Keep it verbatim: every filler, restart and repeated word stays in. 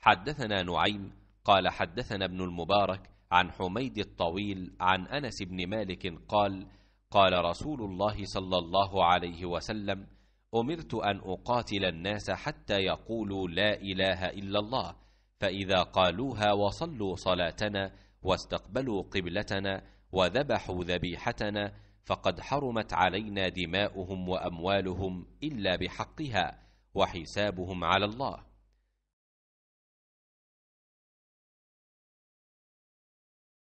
حدثنا نعيم قال حدثنا ابن المبارك عن حميد الطويل عن أنس بن مالك قال قال رسول الله صلى الله عليه وسلم أمرت أن أقاتل الناس حتى يقولوا لا إله إلا الله، فإذا قالوها وصلوا صلاتنا واستقبلوا قبلتنا وذبحوا ذبيحتنا فقد حرمت علينا دماؤهم وأموالهم إلا بحقها وحسابهم على الله.